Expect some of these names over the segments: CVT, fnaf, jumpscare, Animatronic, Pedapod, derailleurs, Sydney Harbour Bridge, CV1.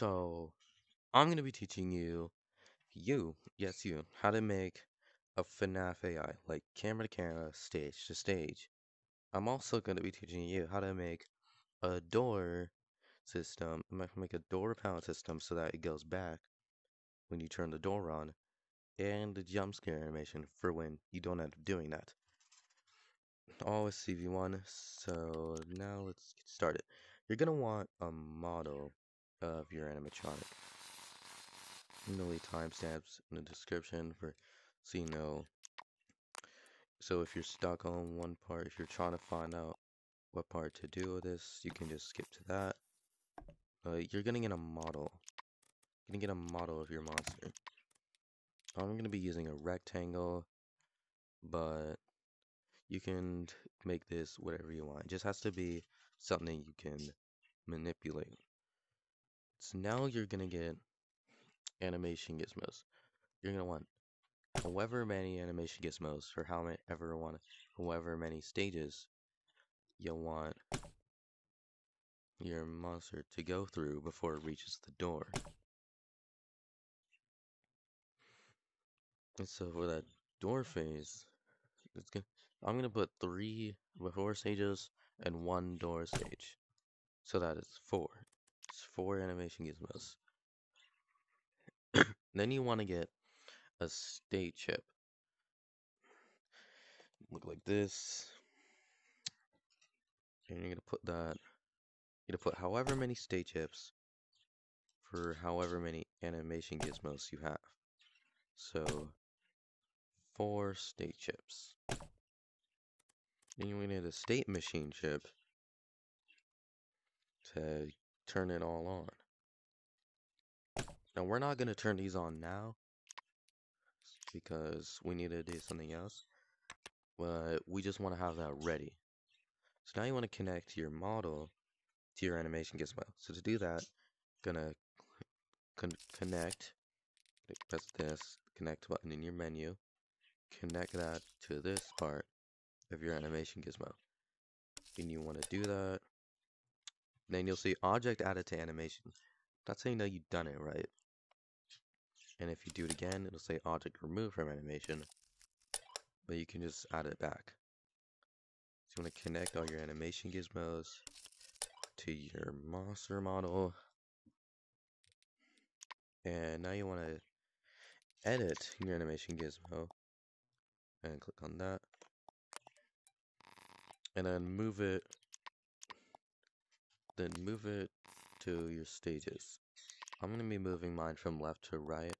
So, I'm going to be teaching you, how to make a FNAF AI, like camera to camera, stage to stage. I'm also going to be teaching you how to make a door system, make a door pound system so that it goes back when you turn the door on, and the jump scare animation for when you don't end up doing that. All with CV1, so now let's get started. You're going to want a model of your animatronic. There'll be timestamps in the description for so you know. So if you're stuck on one part, if you're trying to find out what part to do with this, you can just skip to that. You're gonna get a model. You're gonna get a model of your monster. I'm gonna be using a rectangle, but you can make this whatever you want. It just has to be something you can manipulate. So now you're gonna get animation gizmos. You're gonna want however many animation gizmos for however many stages you'll want your monster to go through before it reaches the door. And so for that door phase, I'm gonna put 3 before stages and 1 door stage, so that it's 4. It's 4 animation gizmos. Then you want to get a state chip. Look like this. And you're gonna put that. You're gonna put however many state chips for however many animation gizmos you have. So 4 state chips. Then you're gonna get a state machine chip to turn it all on. Now, we're not going to turn these on now because we need to do something else, but we just want to have that ready. So now you want to connect your model to your animation gizmo. So to do that, gonna connect, press this connect button in your menu, connect that to this part of your animation gizmo. And you want to do that. Then you'll see object added to animation. That's how you know you've done it right. And if you do it again, it'll say object removed from animation, but you can just add it back. So you want to connect all your animation gizmos to your monster model. And now you want to edit your animation gizmo and click on that. And then move it to your stages. I'm going to be moving mine from left to right,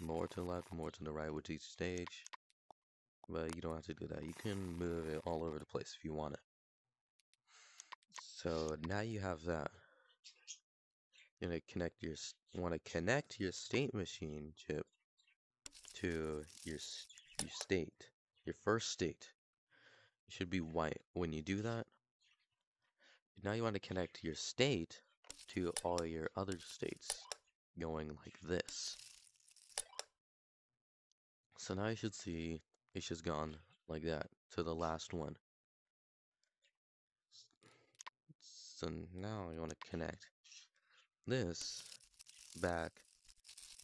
more to left, more to the right with each stage, but you don't have to do that. You can move it all over the place if you want it. So now you have that. You're going to connect your state machine chip to your state, your first state. It should be white when you do that. Now you want to connect your state to all your other states, going like this. So now you should see it's just gone like that to the last one. So now you want to connect this back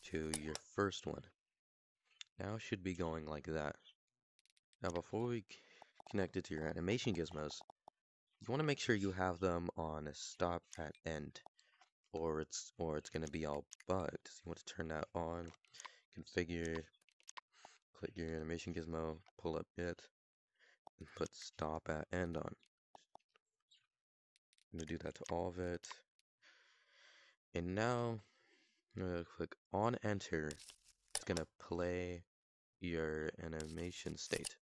to your first one. Now it should be going like that. Now before we connect it to your animation gizmos, you want to make sure you have them on a stop at end, or it's going to be all bugged. So you want to turn that on, configure, click your animation gizmo, pull up it, and put stop at end on. I'm going to do that to all of it. And now I'm going to click on enter. It's going to play your animation state.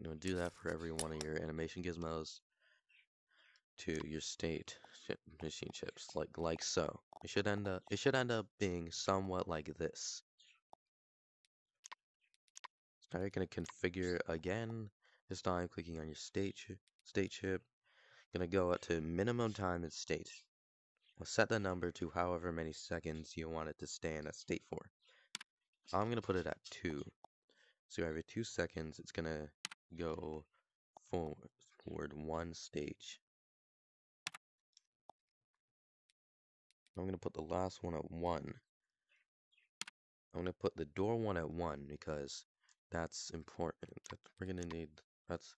You'll do that for every one of your animation gizmos to your state machine chips, like so. It should end up being somewhat like this. Now you're gonna configure again. This time, clicking on your state chip. Gonna go up to minimum time in state. We'll set the number to however many seconds you want it to stay in that state for. I'm gonna put it at 2. So every 2 seconds, it's gonna go forward one stage. I'm going to put the last one at 1. I'm going to put the door one at 1 because that's important. We're going to need that's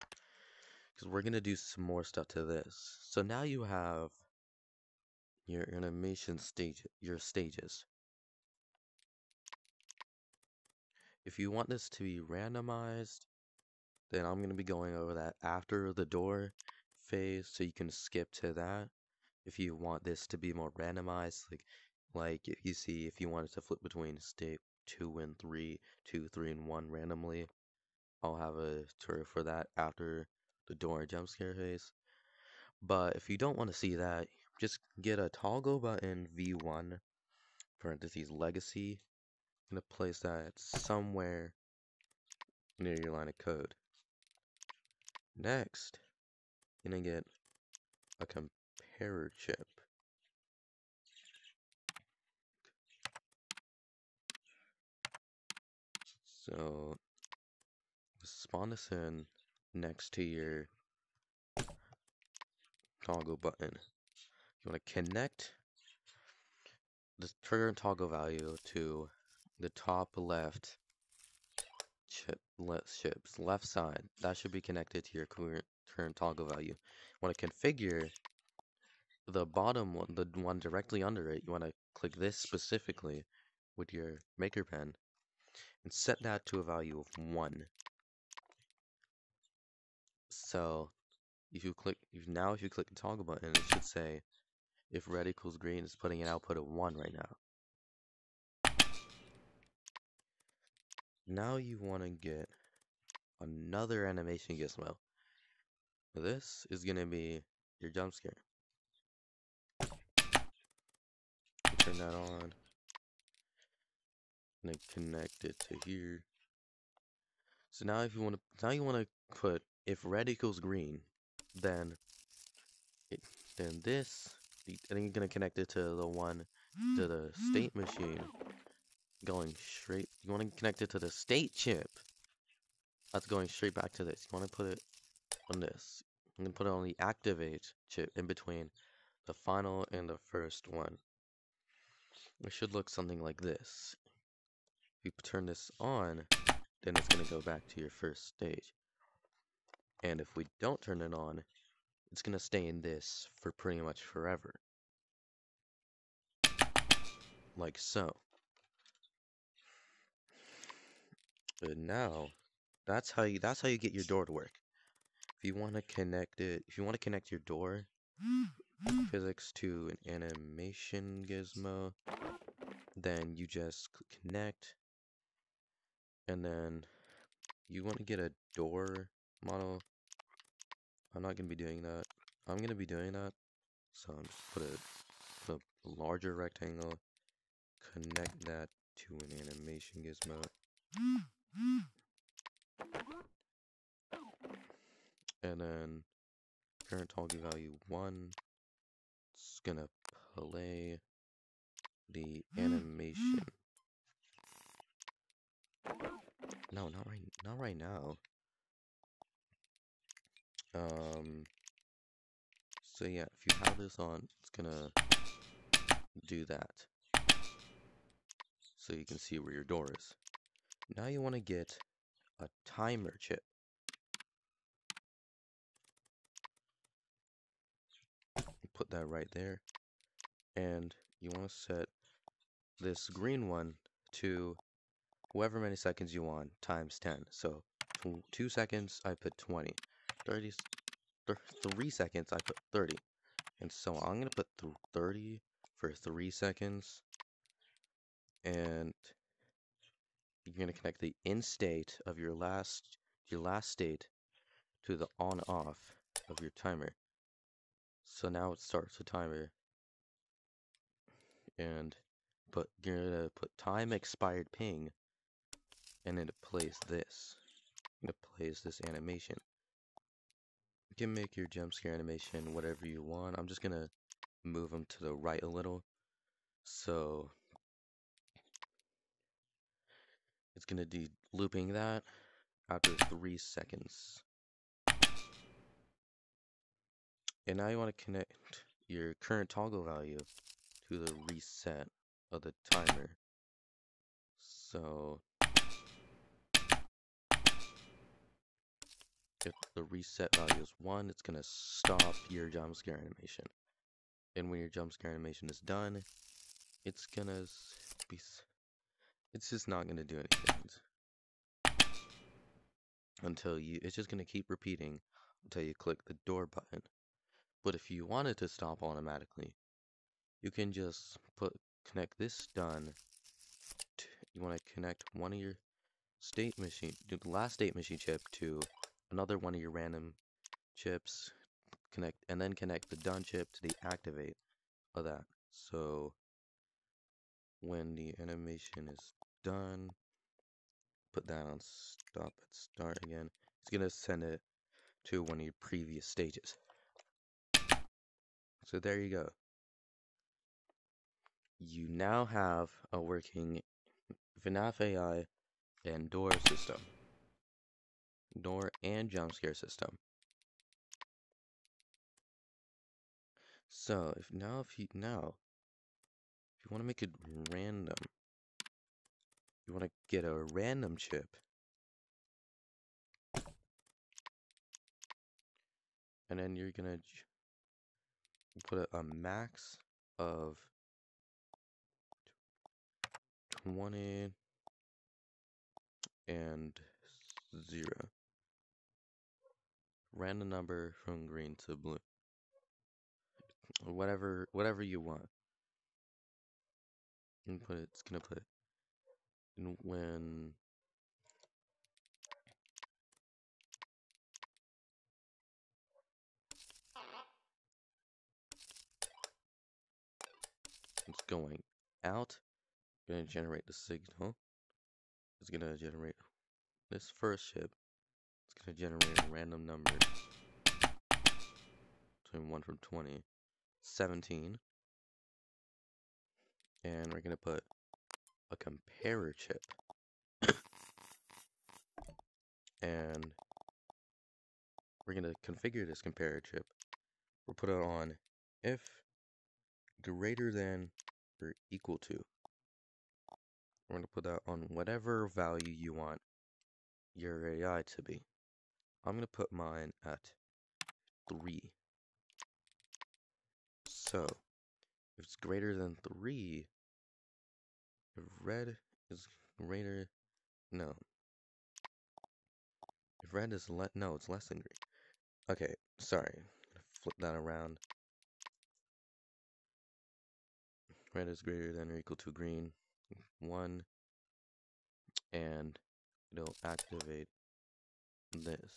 because we're going to do some more stuff to this. So now you have your animation stage, your stages. If you want this to be randomized, then I'm going to be going over that after the door phase, so you can skip to that. If you want this to be more randomized, like if you see, if you wanted to flip between state 2 and 3, 2, 3, and 1 randomly, I'll have a tutorial for that after the door jump scare phase. But if you don't want to see that, just get a toggle button V1 parentheses legacy. I'm gonna place that somewhere near your line of code. Next, you're gonna get a error chip. So spawn this in next to your toggle button. You want to connect the trigger and toggle value to the top left chip's left side. That should be connected to your current toggle value. You want to configure the bottom one, the one directly under it. You want to click this specifically with your maker pen and set that to a value of 1. So if you click the toggle button, it should say if red equals green, it's putting an output of 1 right now. Now you want to get another animation gizmo. This is going to be your jump scare. Turn that on, and then connect it to here. So now, if you want to, put if red equals green, then then you're gonna connect it to the one to the state machine, going straight. You want to connect it to the state chip. That's going straight back to this. You want to put it on this. I'm gonna put it on the activate chip in between the final and the first one. It should look something like this. If you turn this on, then it's going to go back to your first stage. And if we don't turn it on, it's going to stay in this for pretty much forever. Like so. And now, that's how you get your door to work. If you want to connect it, your door physics to an animation gizmo, then you just connect, and then you want to get a door model. I'm not going to be doing that. I'm going to be doing that, so I'm just put a larger rectangle, connect that to an animation gizmo, and then current toggle value 1. It's gonna play the animation. No, not right now. So yeah, if you have this on, it's gonna do that. So you can see where your door is. Now you want to get a timer chip. Put that right there, and you want to set this green one to however many seconds you want times 10. So 2 seconds, I put 20. 3 seconds, I put 30. And so I'm gonna put 30 for 3 seconds, and you're gonna connect the in state of your last state to the on off of your timer. So now it starts the timer, and you're gonna put time expired ping, and then it plays this. It plays this animation. You can make your jump scare animation whatever you want. I'm just gonna move them to the right a little, so it's gonna do looping that after 3 seconds. And now you want to connect your current toggle value to the reset of the timer. So if the reset value is 1, it's going to stop your jump scare animation. And when your jump scare animation is done, it's going to be... it's just not going to do anything. Until you... it's just going to keep repeating until you click the door button. But if you want it to stop automatically, you can just connect this done. You want to connect one of your state machine... the last state machine chip to another one of your random chips, and then connect the done chip to the activate of that. So when the animation is done, put that on stop at start again. It's gonna send it to one of your previous stages. So there you go. You now have a working FNAF AI and door system. Door and jump scare system. So if you want to make it random, you want to get a random chip, and then you're gonna put a max of 20 and 0. Random number from green to blue. Whatever you want. And put it, it's gonna put it. And when it's going out, gonna generate the signal. It's gonna generate this first chip. It's gonna generate a random number between 1 from 20. 17, and we're gonna put a comparer chip and we're gonna configure this comparer chip. We'll put it on if greater than or equal to. We're gonna put that on whatever value you want your AI to be. I'm gonna put mine at 3. So, if it's greater than 3, if red is greater, no. If red is no, it's less than green. Okay, sorry. Flip that around. Red is greater than or equal to green. 1. And it'll activate this.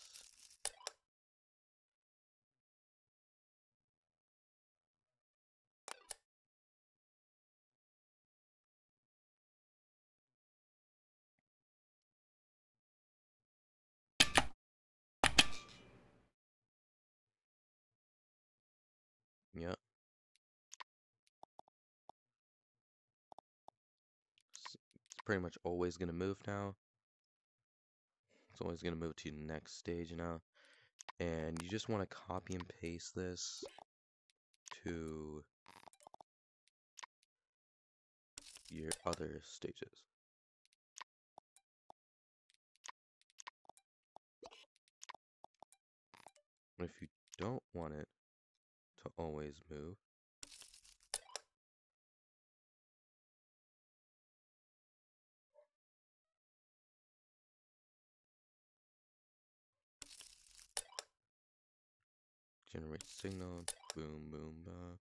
Yep. It's pretty much always going to move now. It's always going to move to the next stage now. And you just want to copy and paste this to your other stages. If you don't want it to always move, generate signal, boom, boom, boom.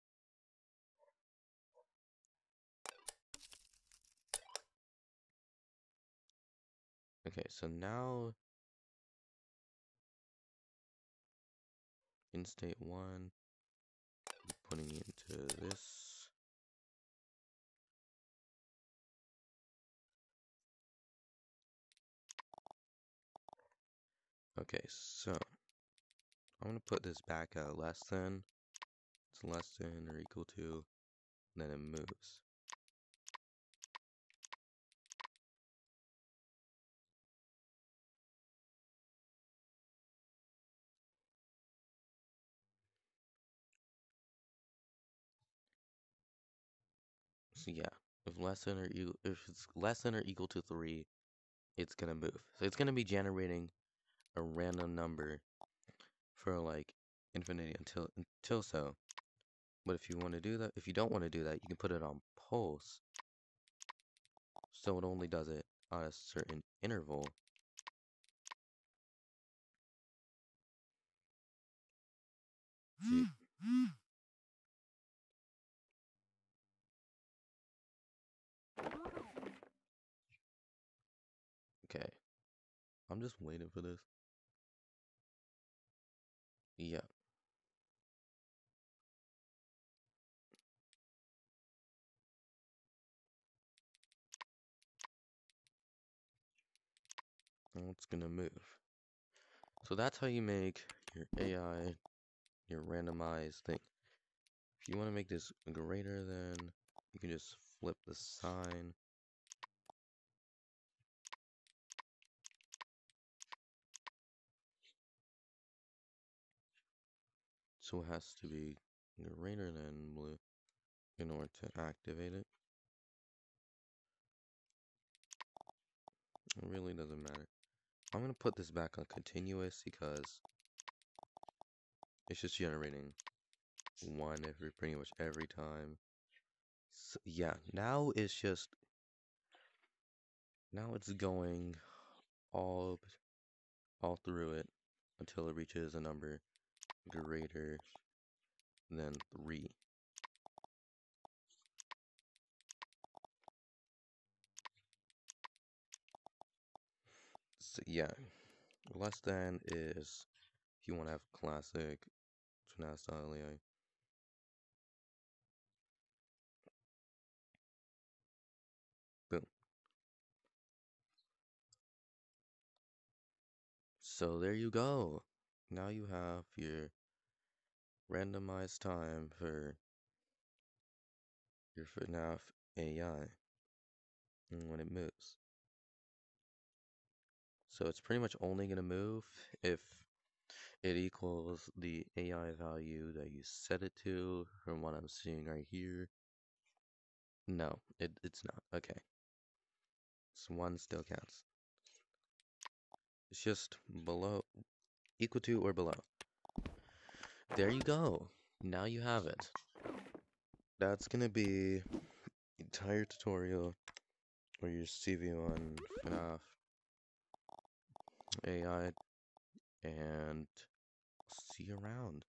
Okay, so now in state 1, putting it into this. Okay, so I'm gonna put this back at less than. It's less than or equal to, and then it moves. So yeah, if it's less than or equal to 3, it's gonna move. So it's gonna be generating a random number for like infinity until so. But if you want to do that, if you don't want to do that, you can put it on pulse, so it only does it on a certain interval. See? Okay, I'm just waiting for this. Yeah. And it's gonna move. So that's how you make your AI, your randomized thing. If you want to make this greater than, you can just flip the sign. So it has to be greater than blue in order to activate it. It really doesn't matter. I'm gonna put this back on continuous because it's just generating 1 every pretty much every time. So yeah, now it's going all through it until it reaches a number greater than 3. So yeah, less than is if you want to have classic Fnaf style AI. Boom. So there you go. Now you have your randomized time for your Fnaf AI and when it moves. So it's pretty much only going to move if it equals the AI value that you set it to, from what I'm seeing right here. No, it's not. Okay. So 1 still counts. It's just below, equal to or below. There you go. Now you have it. That's going to be the entire tutorial for your CV1 FNAF AI, and see you around.